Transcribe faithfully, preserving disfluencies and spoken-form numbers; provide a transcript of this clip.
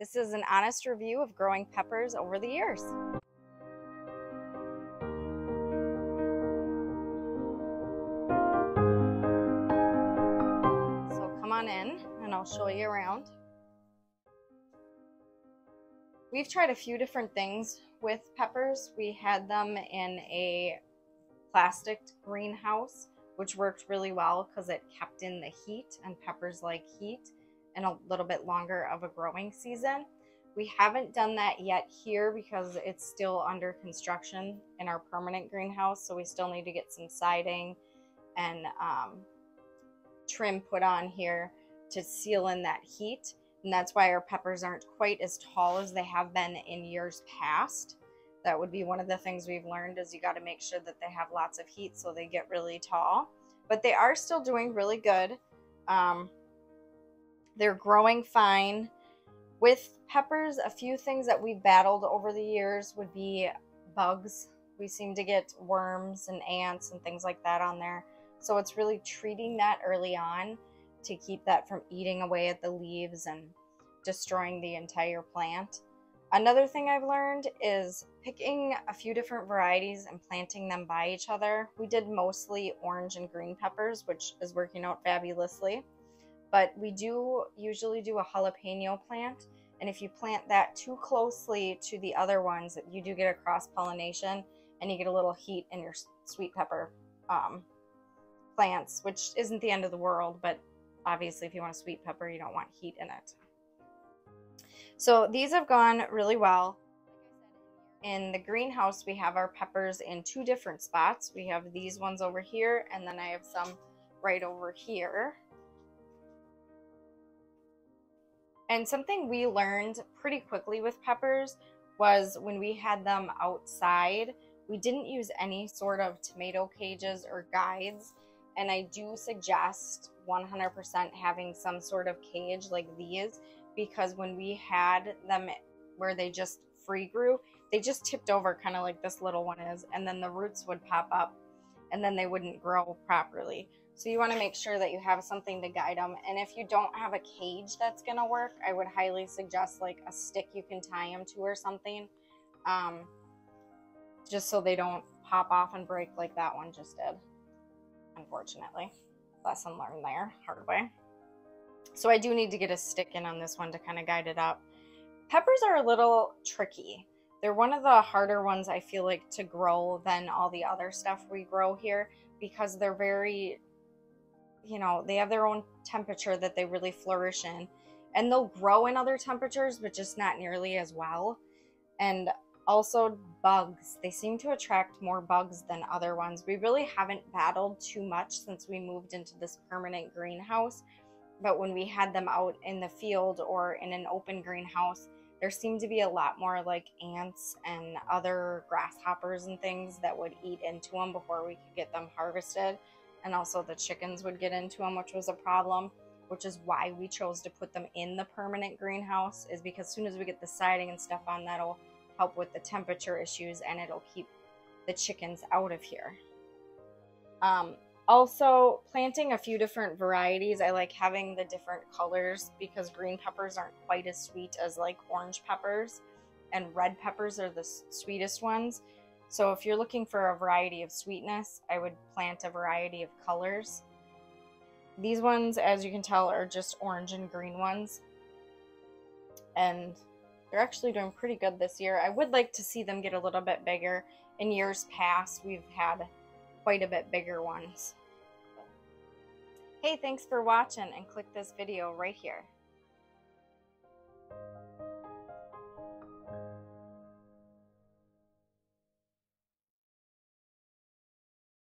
This is an honest review of growing peppers over the years. So come on in and I'll show you around. We've tried a few different things with peppers. We had them in a plastic greenhouse, which worked really well because it kept in the heat, and peppers like heat and a little bit longer of a growing season. We haven't done that yet here because it's still under construction in our permanent greenhouse, so we still need to get some siding and um, trim put on here to seal in that heat. And that's why our peppers aren't quite as tall as they have been in years past. That would be one of the things we've learned, is you got to make sure that they have lots of heat so they get really tall. But they are still doing really good. Um, they're growing fine. With peppers, a few things that we've battled over the years would be bugs. We seem to get worms and ants and things like that on there. So it's really treating that early on to keep that from eating away at the leaves and destroying the entire plant. Another thing I've learned is picking a few different varieties and planting them by each other. We did mostly orange and green peppers, which is working out fabulously, but we do usually do a jalapeno plant, and if you plant that too closely to the other ones, you do get a cross-pollination and you get a little heat in your sweet pepper um, plants, which isn't the end of the world, but obviously, if you want a sweet pepper, you don't want heat in it. So these have gone really well. In the greenhouse, we have our peppers in two different spots. We have these ones over here, and then I have some right over here. And something we learned pretty quickly with peppers was when we had them outside, we didn't use any sort of tomato cages or guides. And I do suggest one hundred percent having some sort of cage like these, because when we had them where they just free grew, they just tipped over kind of like this little one is, and then the roots would pop up and then they wouldn't grow properly. So you want to make sure that you have something to guide them. And if you don't have a cage that's going to work, I would highly suggest like a stick you can tie them to or something, um, just so they don't pop off and break like that one just did. Unfortunately, lesson learned there, hard way. So I do need to get a stick in on this one to kind of guide it up. Peppers are a little tricky. They're one of the harder ones I feel like to grow than all the other stuff we grow here, because they're very, you know, they have their own temperature that they really flourish in, and they'll grow in other temperatures, but just not nearly as well. And also bugs, they seem to attract more bugs than other ones. We really haven't battled too much since we moved into this permanent greenhouse, but when we had them out in the field or in an open greenhouse, there seemed to be a lot more like ants and other grasshoppers and things that would eat into them before we could get them harvested. And also the chickens would get into them, which was a problem, which is why we chose to put them in the permanent greenhouse, is because as soon as we get the siding and stuff on, that'll help with the temperature issues and it'll keep the chickens out of here. Um, also, planting a few different varieties. I like having the different colors because green peppers aren't quite as sweet as like orange peppers, and red peppers are the sweetest ones. So if you're looking for a variety of sweetness, I would plant a variety of colors. These ones, as you can tell, are just orange and green ones, and they're actually doing pretty good this year. I would like to see them get a little bit bigger. In years past, we've had quite a bit bigger ones. Hey, thanks for watching, and click this video right here.